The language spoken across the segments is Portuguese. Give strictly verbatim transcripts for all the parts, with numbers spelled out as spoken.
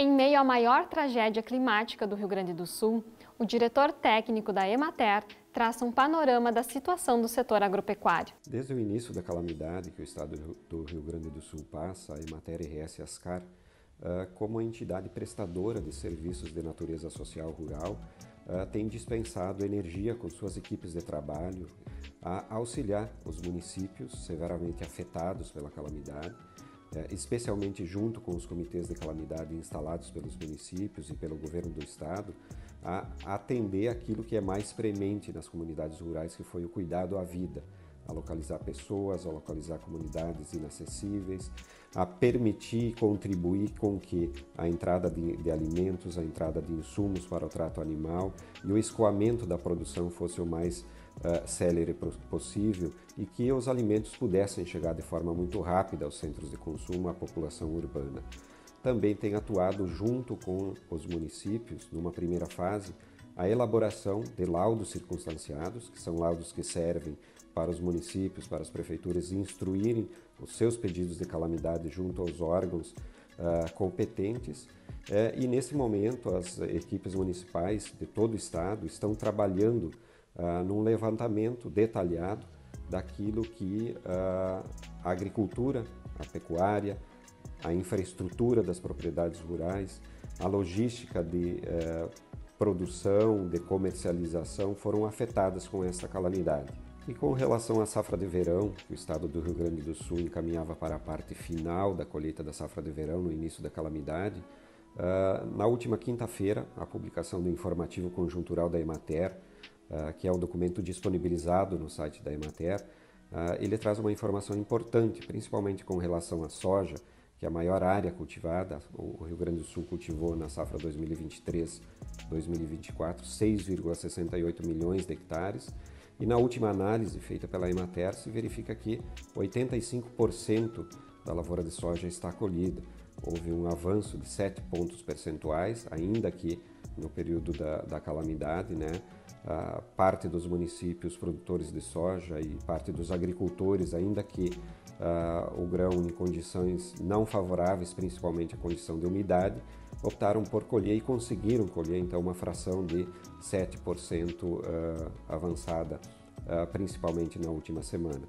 Em meio à maior tragédia climática do Rio Grande do Sul, o diretor técnico da Emater traça um panorama da situação do setor agropecuário. Desde o início da calamidade que o estado do Rio Grande do Sul passa, a Emater R S Ascar, como entidade prestadora de serviços de natureza social rural, tem dispensado energia com suas equipes de trabalho a auxiliar os municípios severamente afetados pela calamidade, especialmente junto com os comitês de calamidade instalados pelos municípios e pelo governo do estado, a atender aquilo que é mais premente nas comunidades rurais, que foi o cuidado à vida, a localizar pessoas, a localizar comunidades inacessíveis, a permitir e contribuir com que a entrada de, de alimentos, a entrada de insumos para o trato animal e o escoamento da produção fosse o mais uh, célere possível e que os alimentos pudessem chegar de forma muito rápida aos centros de consumo, à população urbana. Também tem atuado junto com os municípios, numa primeira fase, a elaboração de laudos circunstanciados, que são laudos que servem para os municípios, para as prefeituras instruírem os seus pedidos de calamidade junto aos órgãos uh, competentes. Uh, e nesse momento as equipes municipais de todo o estado estão trabalhando uh, num levantamento detalhado daquilo que uh, a agricultura, a pecuária, a infraestrutura das propriedades rurais, a logística de eh, produção, de comercialização foram afetadas com essa calamidade. E com relação à safra de verão, que o estado do Rio Grande do Sul encaminhava para a parte final da colheita da safra de verão no início da calamidade, eh, na última quinta-feira, a publicação do informativo conjuntural da Emater, eh, que é um documento disponibilizado no site da Emater, eh, ele traz uma informação importante, principalmente com relação à soja, que é a maior área cultivada. O Rio Grande do Sul cultivou na safra dois mil e vinte e três, dois mil e vinte e quatro, seis vírgula sessenta e oito milhões de hectares, e na última análise feita pela Emater se verifica que oitenta e cinco por cento da lavoura de soja está colhida. Houve um avanço de sete pontos percentuais, ainda que no período da, da calamidade, né, a parte dos municípios produtores de soja e parte dos agricultores, ainda que Uh, o grão em condições não favoráveis, principalmente a condição de umidade, optaram por colher e conseguiram colher então uma fração de sete por cento uh, avançada, uh, principalmente na última semana.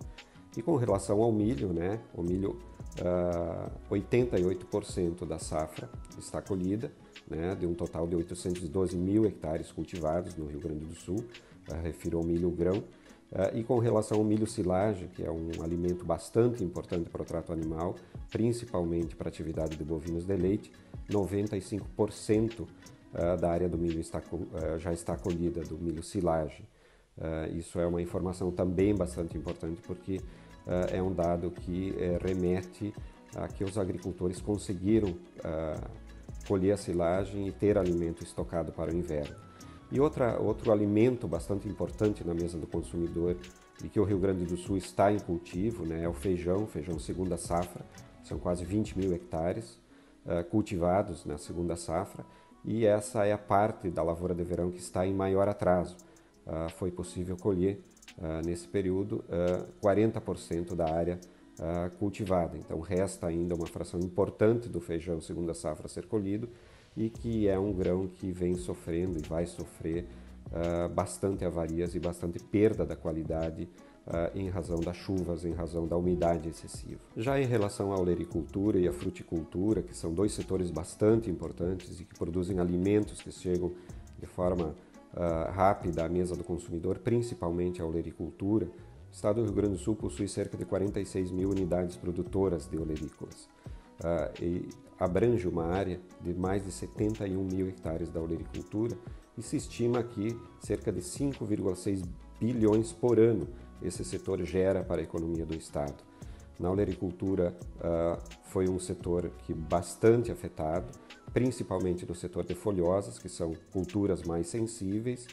E com relação ao milho, né, o milho, uh, oitenta e oito por cento da safra está colhida, né, de um total de oitocentos e doze mil hectares cultivados no Rio Grande do Sul, uh, refiro ao milho grão. Uh, e com relação ao milho silagem, que é um alimento bastante importante para o trato animal, principalmente para a atividade de bovinos de leite, noventa e cinco por cento uh, da área do milho está, uh, já está colhida do milho silagem. Uh, isso é uma informação também bastante importante, porque uh, é um dado que uh, remete a que os agricultores conseguiram uh, colher a silagem e ter alimento estocado para o inverno. E outra, outro alimento bastante importante na mesa do consumidor e que o Rio Grande do Sul está em cultivo, né, é o feijão, feijão segunda safra. São quase vinte mil hectares uh, cultivados na segunda safra, e essa é a parte da lavoura de verão que está em maior atraso. Uh, foi possível colher uh, nesse período uh, quarenta por cento da área uh, cultivada, então resta ainda uma fração importante do feijão segunda safra a ser colhido, e que é um grão que vem sofrendo e vai sofrer uh, bastante avarias e bastante perda da qualidade uh, em razão das chuvas, em razão da umidade excessiva. Já em relação à olericultura e à fruticultura, que são dois setores bastante importantes e que produzem alimentos que chegam de forma uh, rápida à mesa do consumidor, principalmente a olericultura, o estado do Rio Grande do Sul possui cerca de quarenta e seis mil unidades produtoras de olerícolas. Uh, e abrange uma área de mais de setenta e um mil hectares da olericultura, e se estima que cerca de cinco vírgula seis bilhões por ano esse setor gera para a economia do estado. Na olericultura uh, foi um setor que bastante afetado, principalmente no setor de folhosas, que são culturas mais sensíveis,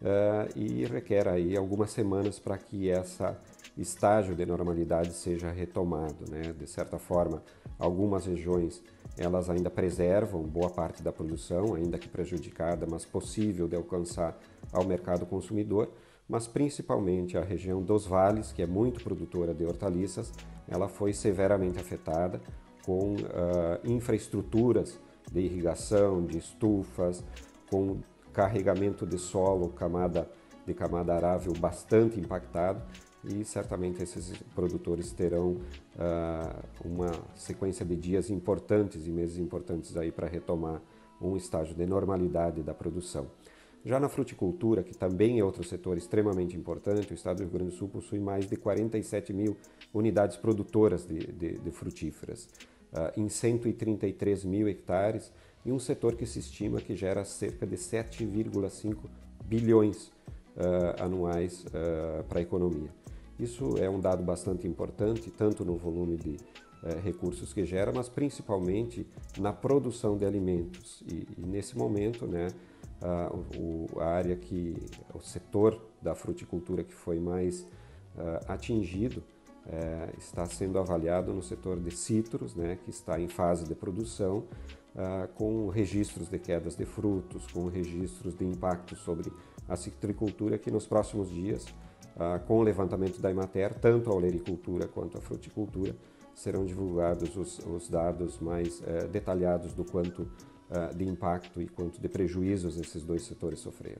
uh, e requer aí algumas semanas para que essa estágio de normalidade seja retomado, né? De certa forma, algumas regiões elas ainda preservam boa parte da produção, ainda que prejudicada, mas possível de alcançar ao mercado consumidor, mas principalmente a região dos vales, que é muito produtora de hortaliças, ela foi severamente afetada, com uh, infraestruturas de irrigação, de estufas, com carregamento de solo, camada de camada arável bastante impactado, e certamente esses produtores terão uh, uma sequência de dias importantes e meses importantes aí para retomar um estágio de normalidade da produção. Já na fruticultura, que também é outro setor extremamente importante, o estado do Rio Grande do Sul possui mais de quarenta e sete mil unidades produtoras de, de, de frutíferas, uh, em cento e trinta e três mil hectares, e um setor que se estima que gera cerca de sete vírgula cinco bilhões uh, anuais uh, para a economia. Isso é um dado bastante importante, tanto no volume de uh, recursos que gera, mas principalmente na produção de alimentos. E, e nesse momento, né, Uh, o, a área que, o setor da fruticultura que foi mais uh, atingido uh, está sendo avaliado no setor de cítrus, né, que está em fase de produção, uh, com registros de quedas de frutos, com registros de impacto sobre a citricultura, que nos próximos dias, uh, com o levantamento da Emater, tanto a olericultura quanto a fruticultura, serão divulgados os, os dados mais uh, detalhados do quanto de impacto e quanto de prejuízos esses dois setores sofreram.